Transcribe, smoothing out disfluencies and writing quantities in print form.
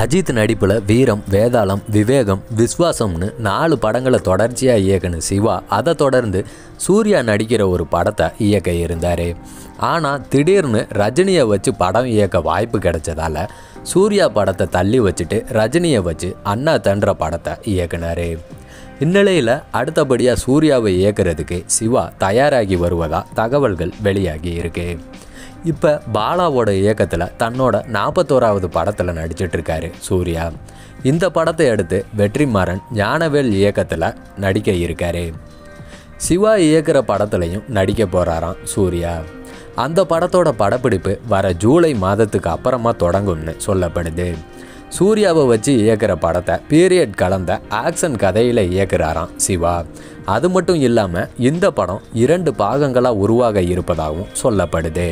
அஜித் நடிப்புல வீரம், வேதாளம், விவேகம், விஸ்வாசம்னு 4 படங்களை தொடர்ச்சியாக இயக்குன சிவா அதை தொடர்ந்து சூர்யா நடிக்கிற ஒரு படத்தை இயக்க இருந்தார். ஆனால் திடீர்னு ரஜினியை வச்சு படம் இயக்க வாய்ப்பு கிடைச்சதால சூர்யா படத்தை தள்ளி வச்சுட்டு ரஜினியை வச்சு அண்ணா தன்ற படத்தை இயக்குனார். இந்நிலையில் அடுத்தபடியாக சூர்யாவை இயக்கிறதுக்கு சிவா தயாராகி வருவதாக தகவல்கள் வெளியாகி இருக்கு. இப்போ பாலாவோட இயக்கத்தில் தன்னோட 41வது படத்தில் நடிச்சிட்ருக்காரு சூர்யா. இந்த படத்தை அடுத்து வெற்றிமாறன் ஞானவேல் இயக்கத்தில் நடிக்க இருக்காரு. சிவா இயக்கிற படத்துலையும் நடிக்க போகிறாராம் சூர்யா. அந்த படத்தோட படப்பிடிப்பு வர ஜூலை மாதத்துக்கு அப்புறமா தொடங்கும்னு சொல்லப்படுது. சூர்யாவை வச்சு இயக்கிற படத்தை பீரியட் கலந்த ஆக்ஷன் கதையில் இயக்குறாராம் சிவா. அது மட்டும் இல்லாமல் இந்த படம் 2 பாகங்களாக உருவாக இருப்பதாகவும் சொல்லப்படுது.